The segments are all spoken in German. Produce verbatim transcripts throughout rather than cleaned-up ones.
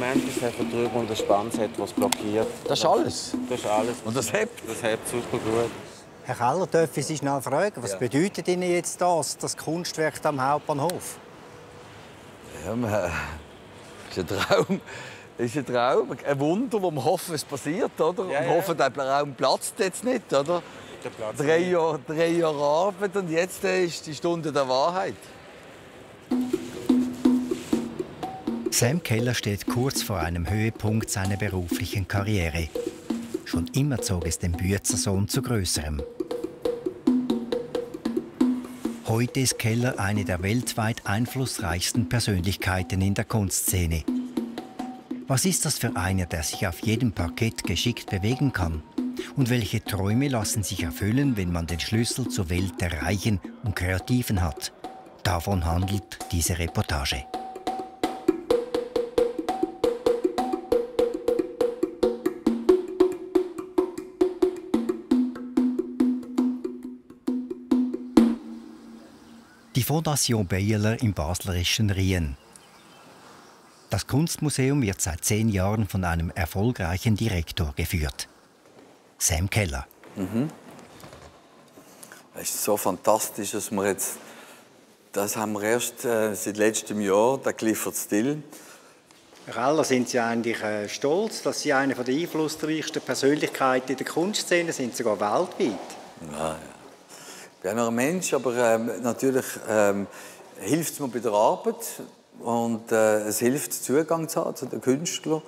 Moment ist einfach drüber und der Spann etwas blockiert. Das ist alles? Das ist alles. Und das hebt? Das hebt super gut. Herr Keller, darf ich Sie schnell fragen, was ja. bedeutet Ihnen jetzt das, das Kunstwerk am Hauptbahnhof? Ja, man, das ist ein Traum. Das ist ein Traum, ein Wunder, wo man hofft, es passiert, oder? Ja, und ja. hoffen, der Raum platzt jetzt nicht, oder? Der Platz drei, Jahr, drei Jahre Arbeit und jetzt ist die Stunde der Wahrheit. Sam Keller steht kurz vor einem Höhepunkt seiner beruflichen Karriere. Schon immer zog es den Büetzersohn zu Größerem. Heute ist Keller eine der weltweit einflussreichsten Persönlichkeiten in der Kunstszene. Was ist das für einer, der sich auf jedem Parkett geschickt bewegen kann? Und welche Träume lassen sich erfüllen, wenn man den Schlüssel zur Welt der Reichen und Kreativen hat? Davon handelt diese Reportage. Die Fondation Beyeler im baslerischen Rien. Das Kunstmuseum wird seit zehn Jahren von einem erfolgreichen Direktor geführt. Sam Keller. Mhm. Es ist so fantastisch, dass wir jetzt... Das haben wir erst äh, seit letztem Jahr, der Clifford Still. Herr Keller, sind Sie eigentlich äh, stolz, dass Sie eine der einflussreichsten Persönlichkeiten in der Kunstszene sind, sogar weltweit? Ja, ja. Ich bin auch noch ein Mensch, aber ähm, natürlich ähm, hilft es mir bei der Arbeit und äh, es hilft, Zugang zu haben zu den Künstlern.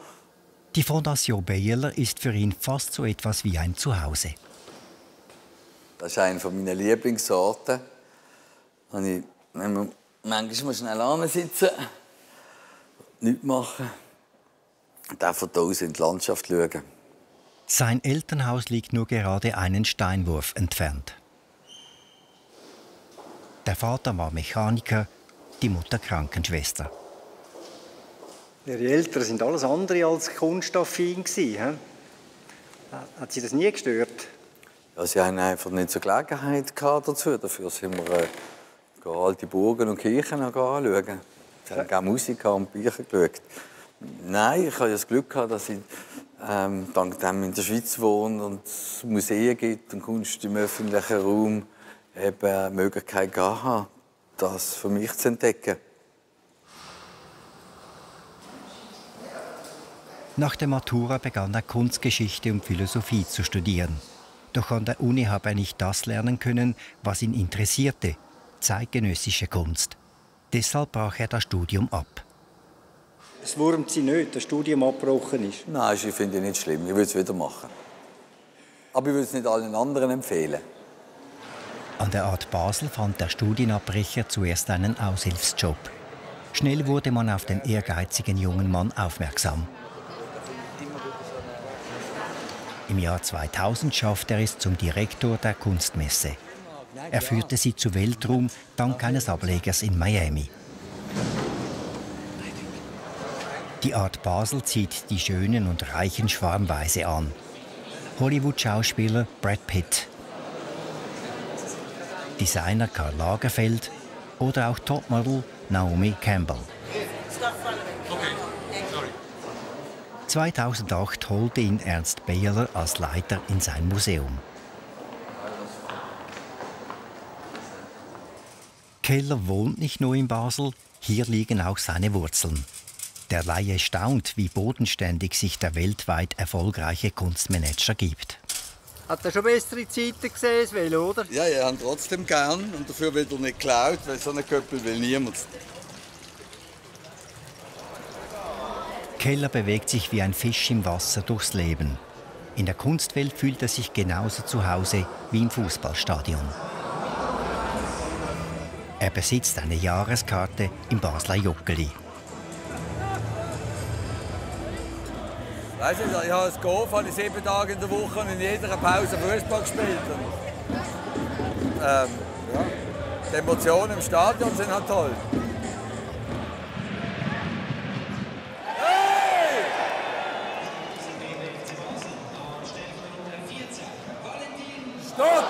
Die Fondation Beyeler ist für ihn fast so etwas wie ein Zuhause. Das ist eine meiner Lieblingssorten. Und ich muss manchmal schnell ansitzen, nichts machen und einfach da aus in die Landschaft schauen. Sein Elternhaus liegt nur gerade einen Steinwurf entfernt. Der Vater war Mechaniker, die Mutter Krankenschwester. Ihre Eltern sind alles andere als kunstaffin gewesen. Hat Sie das nie gestört? Ja, sie hatten einfach nicht so Gelegenheit dazu. Dafür sind wir äh, alte Burgen und Kirchen anschauen. Sie haben ja. auch Musik und Bücher geschaut. Nein, ich habe das Glück gehabt, dass ich ähm, dank dem in der Schweiz wohne und es Museen gibt und Kunst im öffentlichen Raum eben die Möglichkeit gehabt, das für mich zu entdecken. Nach der Matura begann er Kunstgeschichte und Philosophie zu studieren. Doch an der Uni habe er nicht das lernen können, was ihn interessierte, zeitgenössische Kunst. Deshalb brach er das Studium ab. Es wurmt Sie nicht, dass das Studium abgebrochen ist? Nein, ich finde es nicht schlimm. Ich würde es wieder machen. Aber ich würde es nicht allen anderen empfehlen. An der Art Basel fand der Studienabbrecher zuerst einen Aushilfsjob. Schnell wurde man auf den ehrgeizigen jungen Mann aufmerksam. Im Jahr zweitausend schaffte er es zum Direktor der Kunstmesse. Er führte sie zu Weltruhm dank eines Ablegers in Miami. Die Art Basel zieht die Schönen und Reichen schwarmweise an. Hollywood-Schauspieler Brad Pitt, Designer Karl Lagerfeld oder auch Topmodel Naomi Campbell. zweitausendacht holte ihn Ernst Beyeler als Leiter in sein Museum. Keller wohnt nicht nur in Basel, hier liegen auch seine Wurzeln. Der Laie staunt, wie bodenständig sich der weltweit erfolgreiche Kunstmanager gibt. Hat er schon bessere Zeiten gesehen als will, oder? Ja, ja, haben trotzdem gern und dafür wird er nicht geklaut, weil so einen Köppel will niemand. Keller bewegt sich wie ein Fisch im Wasser durchs Leben. In der Kunstwelt fühlt er sich genauso zu Hause wie im Fußballstadion. Er besitzt eine Jahreskarte im Basler Joggeli. Weißt du, ich habe es geholfen, habe ich sieben Tage in der Woche und in jeder Pause Fußball gespielt. Und, ähm, ja, die Emotionen im Stadion sind halt toll. Hey! Stopp!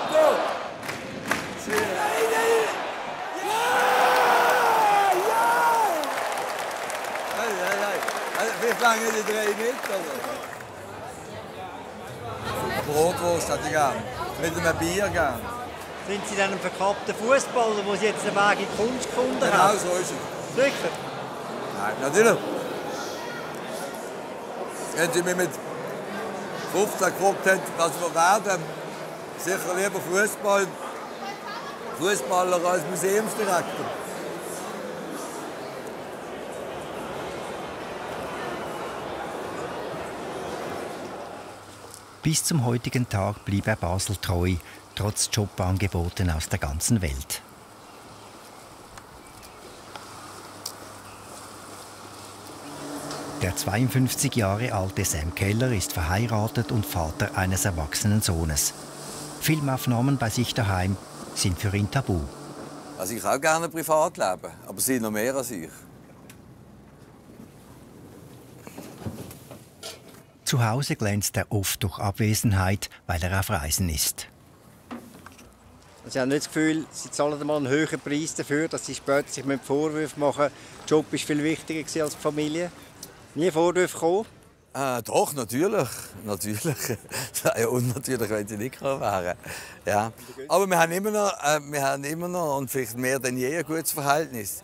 hangen die drie Meter. Brotwurst hat die gern. Mit einem Bier gern. Sind Sie dann ein verkappter Fußballer, wo Sie jetzt einen Weg in die Kunst gefunden genau haben? Genau so ist es. Sicher? Nein, natürlich. Wenn Sie mich mit fünfzehn gefragt haben, was wir werden, sicher lieber Fußball, Fußballer als Museumsdirektor. Bis zum heutigen Tag blieb er Basel treu, trotz Jobangeboten aus der ganzen Welt. Der zweiundfünfzig Jahre alte Sam Keller ist verheiratet und Vater eines erwachsenen Sohnes. Filmaufnahmen bei sich daheim sind für ihn tabu. Also ich kann auch gerne privat leben, aber sie noch mehr als ich. Zu Hause glänzt er oft durch Abwesenheit, weil er auf Reisen ist. Sie haben nicht das Gefühl, sie zahlen einmal einen höheren Preis dafür, dass sie später sich mit Vorwürfen machen. Der Job war viel wichtiger als die Familie. Nie Vorwürfe gekommen? Äh, doch, natürlich. Natürlich. Ja, unnatürlich, wenn sie nicht gekommen wären. Ja. Aber wir haben immer noch, äh, wir haben immer noch und vielleicht mehr denn je ein gutes Verhältnis.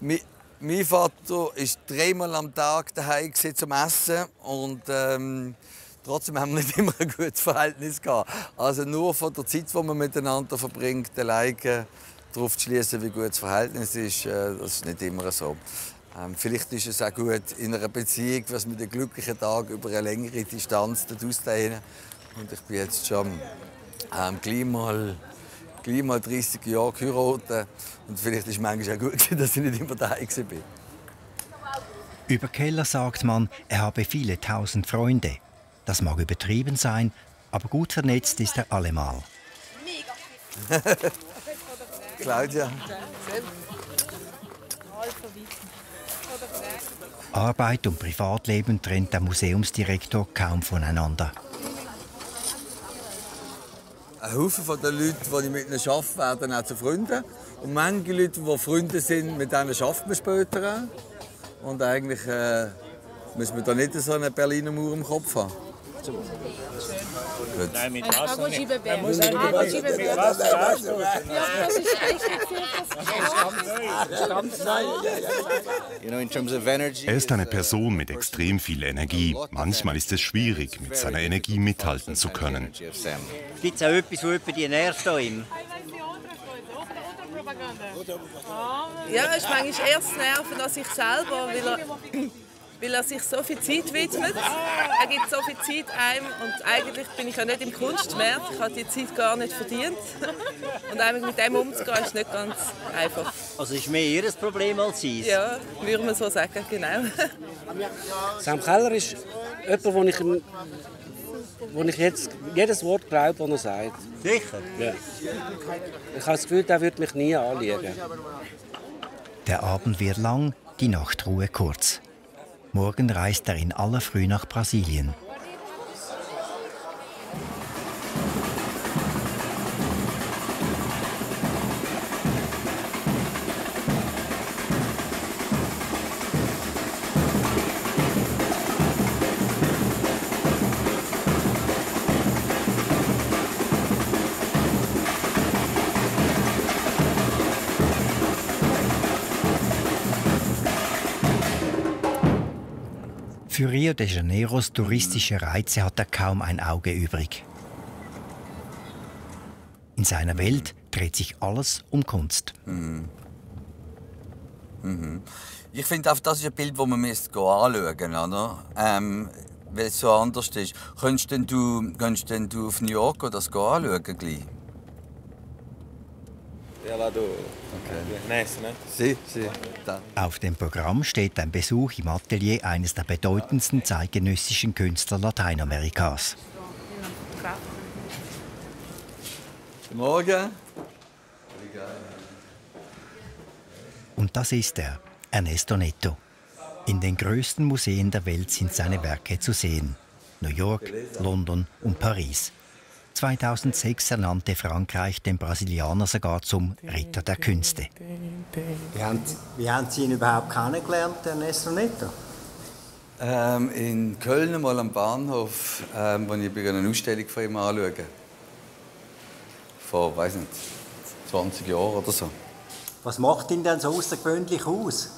Wir Mein Vater ist dreimal am Tag daheim zum Essen und ähm, trotzdem haben wir nicht immer ein gutes Verhältnis gehabt. Also nur von der Zeit, die man miteinander verbringt, alleine darauf zu schließen, wie gut das Verhältnis ist, äh, das ist nicht immer so. Ähm, vielleicht ist es auch gut in einer Beziehung, was mit den glücklichen Tagen über eine längere Distanz auszudehnen. Und ich bin jetzt schon ähm, gleich mal gleich mal dreißig Jahre geheiratet. Und vielleicht ist es manchmal auch gut, dass ich nicht immer daheim war. Über Keller sagt man, er habe viele tausend Freunde. Das mag übertrieben sein, aber gut vernetzt ist er allemal. Claudia. Arbeit und Privatleben trennt der Museumsdirektor kaum voneinander. Ein Haufen von den Leuten, die ich mit ihnen arbeite, werden auch zu Freunden. Und manche Leute, die Freunde sind, mit denen arbeitet man später auch. Und eigentlich äh, müssen wir da nicht so eine Berliner Mauer im Kopf haben. Nein, mit Wasser nicht. Er muss mit Wasser. Er ist eine Person mit extrem viel Energie. Manchmal ist es schwierig, mit seiner Energie mithalten zu können. Gibt es auch etwas, wo jemand die nervt an ihm? Ja, es ist manchmal eher das Nerven an sich selber, weil er... weil er sich so viel Zeit widmet. Er gibt so viel Zeit einem und eigentlich bin ich ja nicht im Kunstmarkt. Ich habe die Zeit gar nicht verdient. Und mit dem umzugehen ist nicht ganz einfach. Also ist mehr ihr Problem als sein? Ja, würde man so sagen, genau. Sam Keller ist jemand, wo ich, wo ich jetzt jedes Wort glaube, das er sagt. Sicher? Ja. Ich habe das Gefühl, er würde mich nie anlügen. Der Abend wird lang, die Nachtruhe kurz. Morgen reist er in aller Früh nach Brasilien. Für Rio de Janeiros touristische Reize hat er kaum ein Auge übrig. In seiner Welt dreht sich alles um Kunst. Mhm. Mhm. Ich finde, das ist ein Bild, das man anschauen muss, ähm, weil es so anders ist. Könntest denn du, könntest denn du auf New York oder das anschauen? Gleich? Auf dem Programm steht ein Besuch im Atelier eines der bedeutendsten zeitgenössischen Künstler Lateinamerikas. Guten Morgen. Und das ist er, Ernesto Neto. In den größten Museen der Welt sind seine Werke zu sehen. New York, London und Paris. zweitausendsechs ernannte Frankreich den Brasilianer sogar zum Ritter der Künste. Wie haben, wie haben Sie ihn überhaupt kennengelernt, Ernesto Neto? Ähm, in Köln mal am Bahnhof, ähm, als ich eine Ausstellung von ihm anschaue. Vor, weiß nicht, zwanzig Jahren oder so. Was macht ihn denn so außergewöhnlich aus?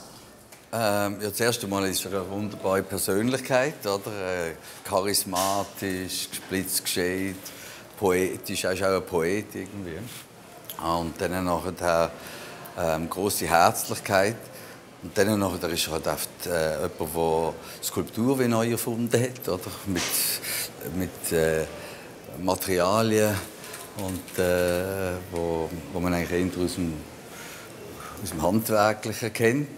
Ähm, ja, das erste Mal ist er eine wunderbare Persönlichkeit, oder? Charismatisch, splitzgescheit, poetisch, er ist auch ein Poet irgendwie. Und dann nachher ähm, große Herzlichkeit. Und dann nachher ist er halt oft äh, jemand, der Skulptur wie neu erfunden hat, oder? Mit, mit äh, Materialien, und, äh, wo, wo man eigentlich eher aus dem, aus dem Handwerklichen kennt.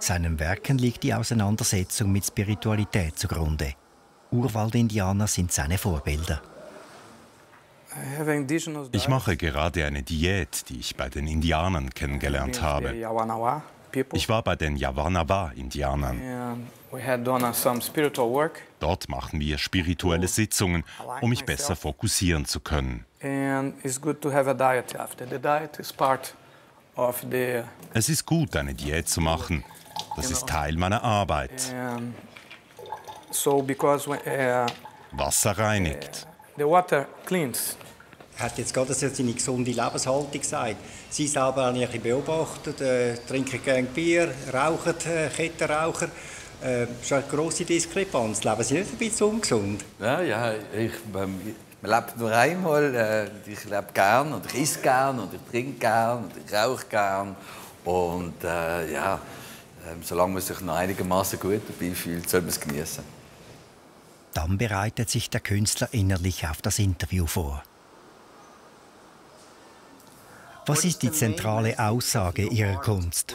Seinen Werken liegt die Auseinandersetzung mit Spiritualität zugrunde. Urwald-Indianer sind seine Vorbilder. Ich mache gerade eine Diät, die ich bei den Indianern kennengelernt habe. Ich war bei den Yawanawa-Indianern. Dort machen wir spirituelle Sitzungen, um mich besser fokussieren zu können. Es ist gut, eine Diät zu machen. Das ist Teil meiner Arbeit. Wasser reinigt. Er hat jetzt gerade seine gesunde Lebenshaltung gesagt. Sie selber habe ich ein bisschen beobachtet, äh, trinken gerne Bier, rauchen, äh, Kettenraucher. Äh, das ist eine grosse Diskrepanz. Leben Sie nicht ein bisschen ungesund? Ja, ja, ich, man, man lebt nur einmal. Äh, ich lebe gern und ich esse gern und ich trinke gern und ich rauche gern. Und äh, ja, solange man sich noch einigermaßen gut dabei fühlt, soll man es genießen. Dann bereitet sich der Künstler innerlich auf das Interview vor. Was ist die zentrale Aussage Ihrer Kunst?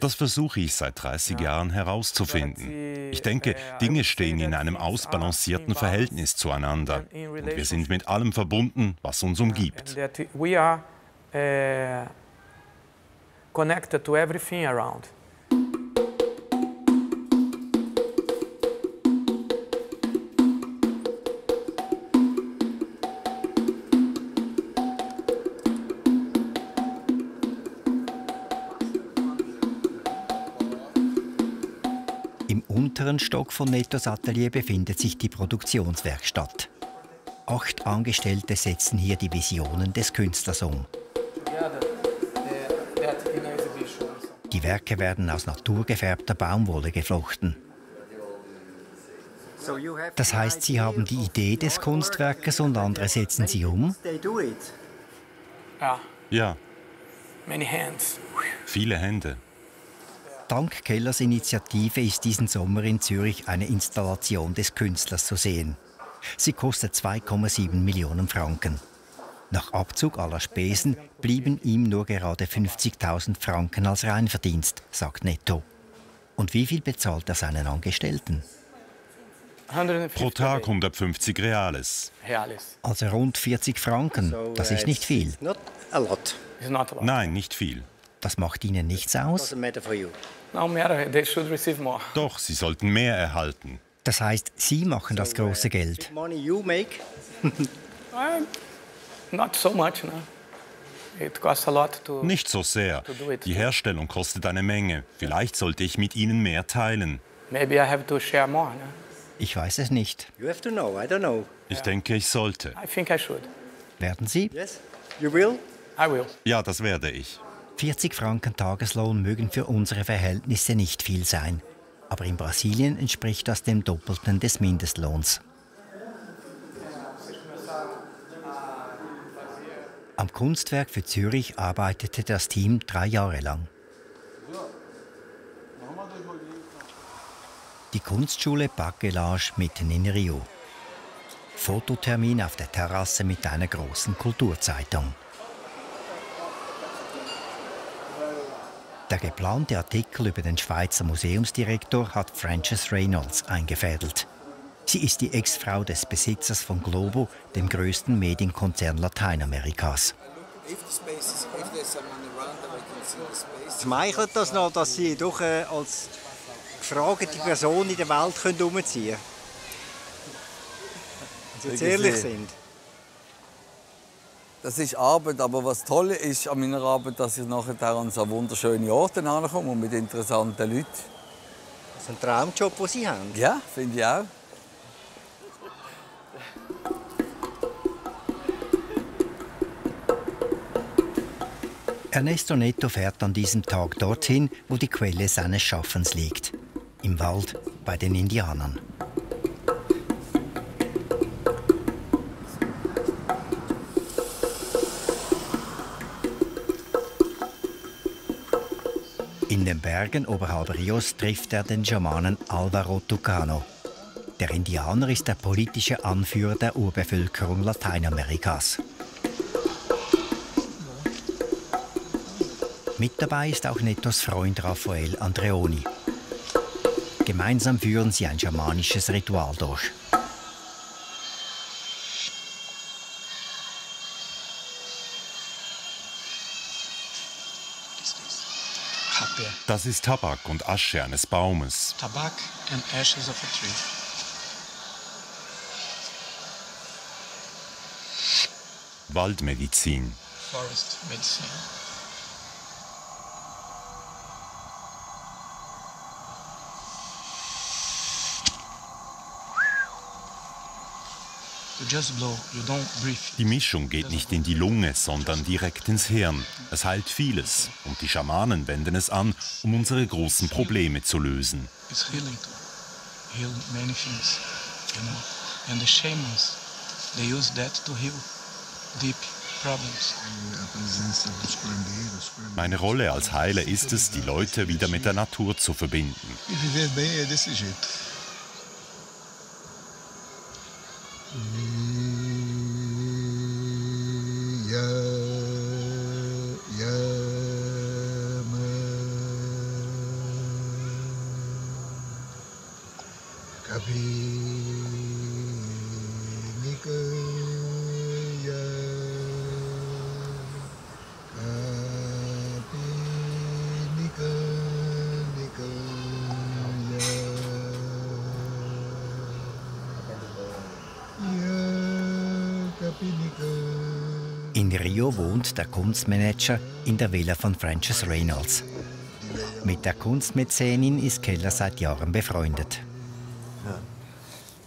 Das versuche ich seit dreißig Jahren herauszufinden. Ich denke, Dinge stehen in einem ausbalancierten Verhältnis zueinander. Und wir sind mit allem verbunden, was uns umgibt. Connected to everything around. Im unteren Stock von Nettos Atelier befindet sich die Produktionswerkstatt. Acht Angestellte setzen hier die Visionen des Künstlers um. Die Werke werden aus naturgefärbter Baumwolle geflochten. Das heißt, Sie haben die Idee des Kunstwerkes und andere setzen sie um? Ja. Viele Hände. Dank Kellers Initiative ist diesen Sommer in Zürich eine Installation des Künstlers zu sehen. Sie kostet zwei Komma sieben Millionen Franken. Nach Abzug aller Spesen blieben ihm nur gerade fünfzigtausend Franken als Reinverdienst, sagt Netto. Und wie viel bezahlt er seinen Angestellten? Pro Tag hundertfünfzig Reales. Also rund vierzig Franken, das ist nicht viel. Nein, nicht viel. Das macht Ihnen nichts aus? Doch, Sie sollten mehr erhalten. Das heißt, Sie machen das große Geld. Not so much, no. It costs a lot to, nicht so sehr. Die Herstellung kostet eine Menge. Vielleicht sollte ich mit Ihnen mehr teilen. Maybe I have to share more, no? Ich weiß es nicht. You have to know. I don't know. Ich yeah. denke, ich sollte. I think I should. Werden Sie? Yes. You will? I will. Ja, das werde ich. vierzig Franken Tageslohn mögen für unsere Verhältnisse nicht viel sein. Aber in Brasilien entspricht das dem Doppelten des Mindestlohns. Am Kunstwerk für Zürich arbeitete das Team drei Jahre lang. Die Kunstschule Bacelage mitten in Rio. Fototermin auf der Terrasse mit einer großen Kulturzeitung. Der geplante Artikel über den Schweizer Museumsdirektor hat Frances Reynolds eingefädelt. Sie ist die Ex-Frau des Besitzers von Globo, dem größten Medienkonzern Lateinamerikas. Schmeichelt das noch, dass Sie doch äh, als gefragte Person in der Welt können umziehen können? Wenn Sie jetzt ehrlich sind. Das ist Arbeit, aber was toll ist an meiner Arbeit, dass ich nachher an so wunderschöne Orte komme und mit interessanten Leuten. Das ist ein Traumjob, den Sie haben. Ja, finde ich auch. Ernesto Neto fährt an diesem Tag dorthin, wo die Quelle seines Schaffens liegt. Im Wald bei den Indianern. In den Bergen oberhalb Rios trifft er den Schamanen Alvaro Tucano. Der Indianer ist der politische Anführer der Urbevölkerung Lateinamerikas. Mit dabei ist auch Netos Freund Rafael Andreoni. Gemeinsam führen sie ein schamanisches Ritual durch. Das ist Tabak und Asche eines Baumes. Tabak and ashes of a tree. Waldmedizin. Forest medicine. Die Mischung geht nicht in die Lunge, sondern direkt ins Hirn. Es heilt vieles und die Schamanen wenden es an, um unsere großen Probleme zu lösen. Meine Rolle als Heiler ist es, die Leute wieder mit der Natur zu verbinden. In Rio wohnt der Kunstmanager in der Villa von Frances Reynolds. Mit der Kunstmäzenin ist Keller seit Jahren befreundet.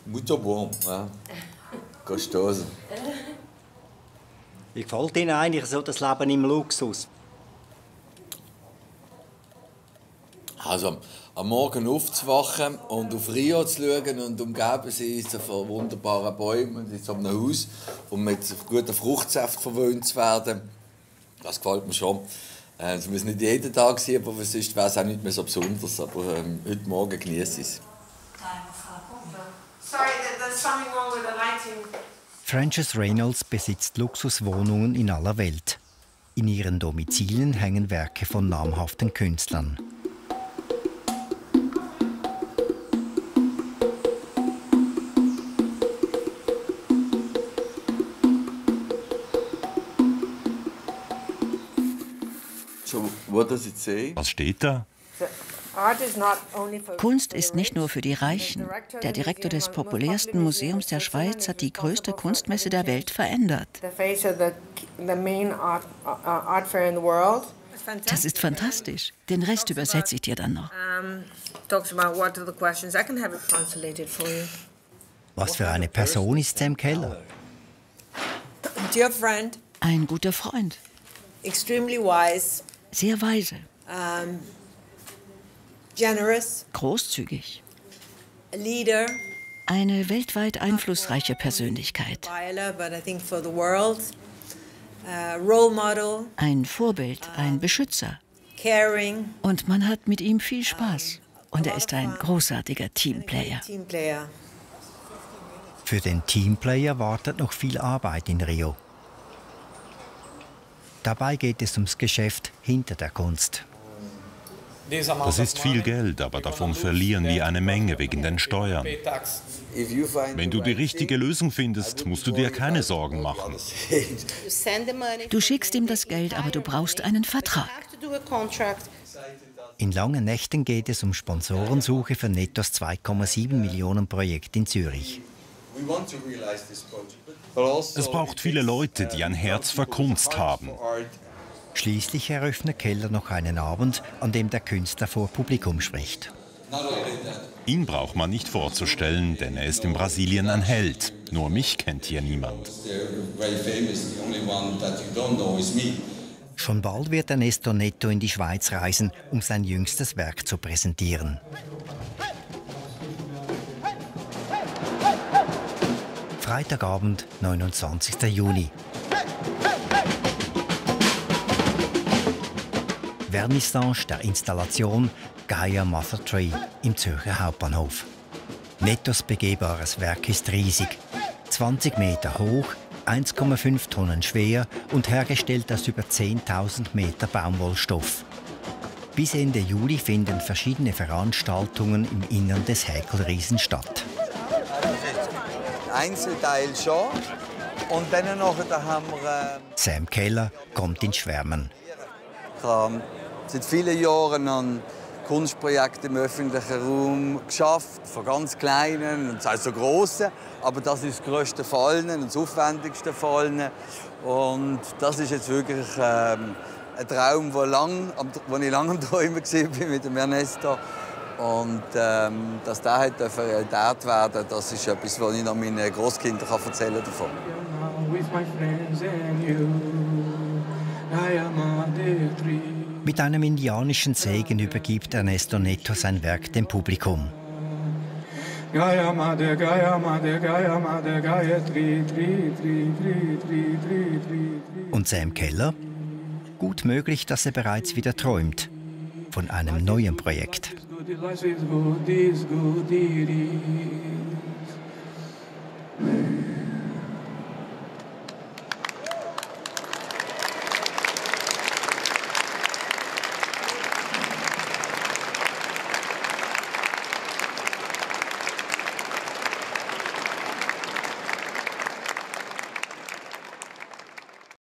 Muito bom, ja. Gostoso. Wie gefällt Ihnen eigentlich so das Leben im Luxus? Also, am Morgen aufzuwachen und auf Rio zu schauen und umgeben sie ist von wunderbaren Bäumen und in so einem Haus und mit gutem Fruchtsaft verwöhnt zu werden, das gefällt mir schon. Es muss nicht jeden Tag sein, aber sonst wäre es auch nicht mehr so besonders. Aber ähm, heute Morgen genieße ich es. Frances Reynolds besitzt Luxuswohnungen in aller Welt. In ihren Domizilen hängen Werke von namhaften Künstlern. Was steht da? Kunst ist nicht nur für die Reichen. Der Direktor des populärsten Museums der Schweiz hat die größte Kunstmesse der Welt verändert. Das ist fantastisch. Den Rest übersetze ich dir dann noch. Was für eine Person ist Sam Keller? Ein guter Freund. Sehr weise. Großzügig. Eine weltweit einflussreiche Persönlichkeit. Ein Vorbild, ein Beschützer. Und man hat mit ihm viel Spaß. Und er ist ein großartiger Teamplayer. Für den Teamplayer wartet noch viel Arbeit in Rio. Dabei geht es ums Geschäft hinter der Kunst. Das ist viel Geld, aber davon verlieren wir eine Menge wegen den Steuern. Wenn du die richtige Lösung findest, musst du dir keine Sorgen machen. Du schickst ihm das Geld, aber du brauchst einen Vertrag. In langen Nächten geht es um Sponsorensuche für Netos zwei Komma sieben Millionen Projekt in Zürich. Es braucht viele Leute, die ein Herz für Kunst haben. Schließlich eröffnet Keller noch einen Abend, an dem der Künstler vor Publikum spricht. Ihn braucht man nicht vorzustellen, denn er ist in Brasilien ein Held. Nur mich kennt hier niemand. Schon bald wird Ernesto Neto in die Schweiz reisen, um sein jüngstes Werk zu präsentieren. Freitagabend, neunundzwanzigster Juni. Vernissage der Installation Gaia Mother Tree im Zürcher Hauptbahnhof. Nettos begehbares Werk ist riesig. zwanzig Meter hoch, eins Komma fünf Tonnen schwer und hergestellt aus über zehntausend Meter Baumwollstoff. Bis Ende Juli finden verschiedene Veranstaltungen im Innern des Häkelriesen statt. Einzelteil schon. Und dann noch, da haben wir... Sam Keller kommt in Schwärmen. Seit vielen Jahren an Kunstprojekten im öffentlichen Raum geschafft, von ganz kleinen und auch so grossen. Aber das ist das grösste von allen und das aufwendigste von allen. Und das ist jetzt wirklich ähm, ein Traum, den lang, ich lange am Träumen war mit dem Ernesto. Und ähm, dass der halt Realität werden darf, das ist etwas, was ich noch meinen Großkindern davon erzählen kann. Mit einem indianischen Segen übergibt Ernesto Neto sein Werk dem Publikum. Gaia Mother, Gaia Mother, Gaia Mother, Gaia Tree, Tree, Tree, Tree, Tree, Tree, Tree. Und Sam Keller? Gut möglich, dass er bereits wieder träumt von einem neuen Projekt. Life is good, is good, it is.